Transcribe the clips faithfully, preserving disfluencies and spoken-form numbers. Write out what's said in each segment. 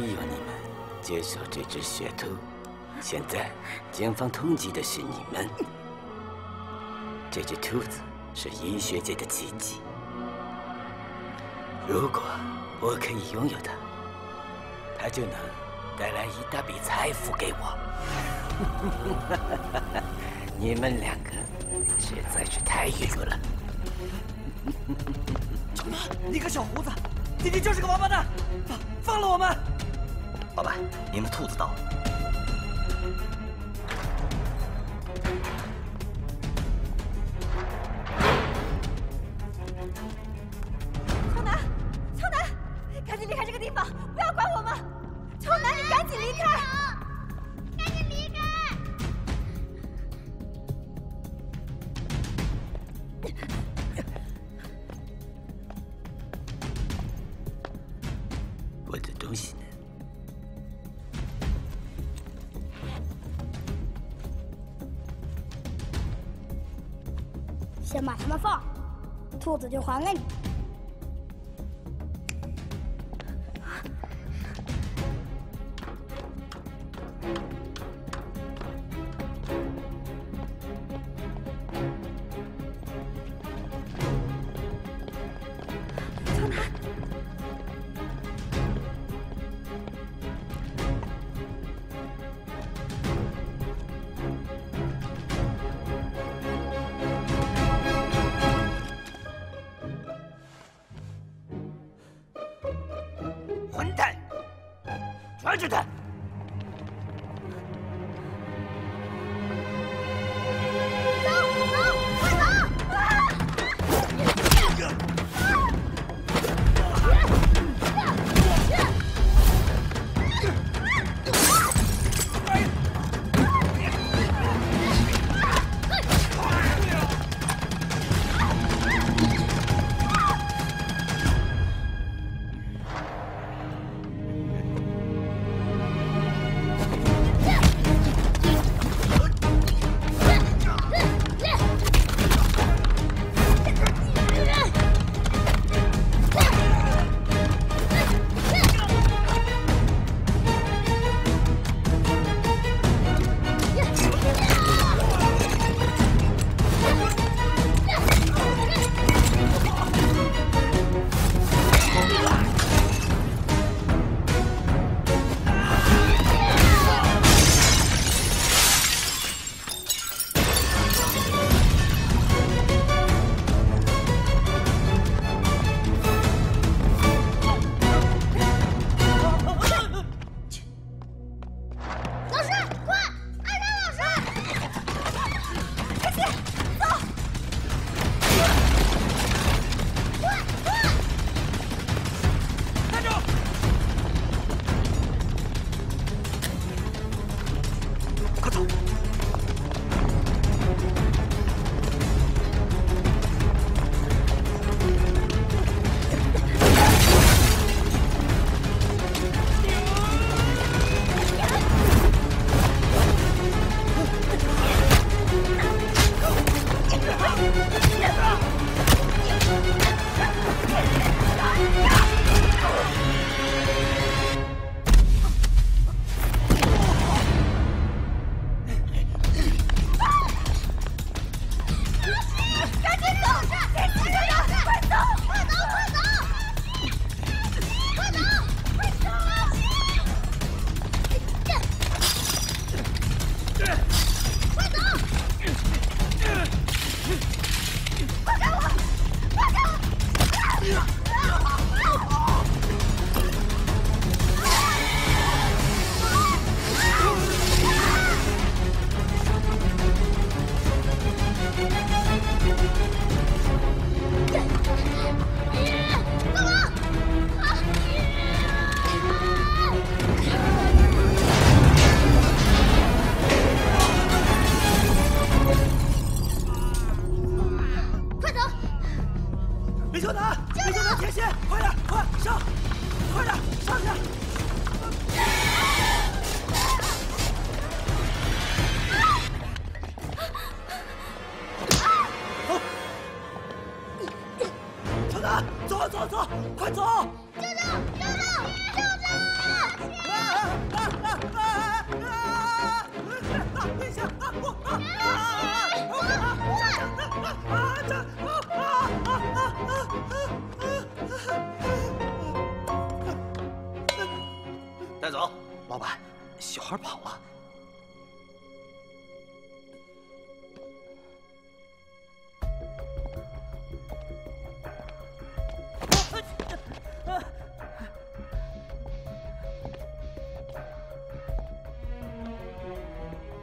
利用你们接受这只血兔。现在，警方通缉的是你们。这只兔子是医学界的奇迹。如果我可以拥有它，它就能带来一大笔财富给我。你们两个实在是太愚蠢了。小妈，你个小胡子！ 弟弟就是个王八蛋，放放了我们！老板，您的兔子到了。超南，超南，赶紧离开这个地方，不要管我们！超南，你赶紧离开！赶紧离开！ 先把他们放，兔子就还给你。超南，全是他！走走，快跑！小孩跑了。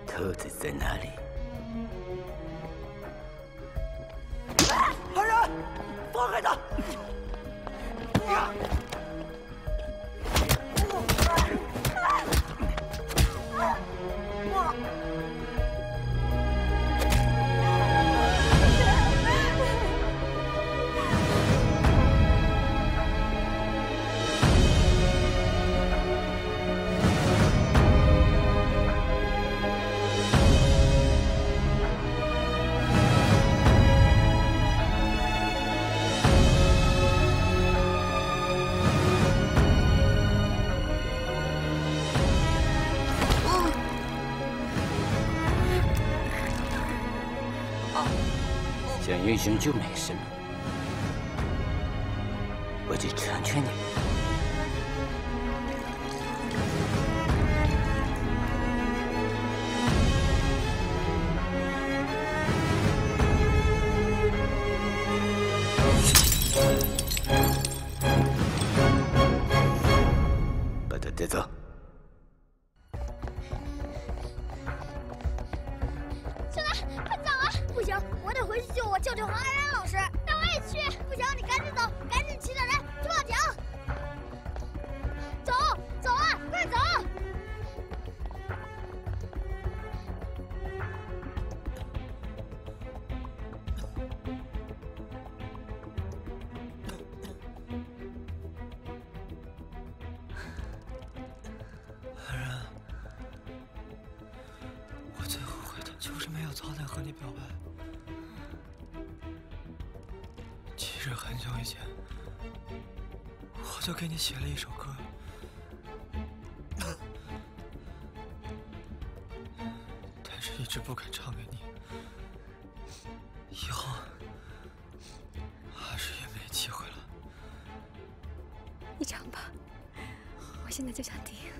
兔子在哪里？ 放开他！英雄就没事了，我只成全你。把他带走。 我就给你写了一首歌，但是一直不敢唱给你。以后还是也没机会了。你唱吧，我现在就想听。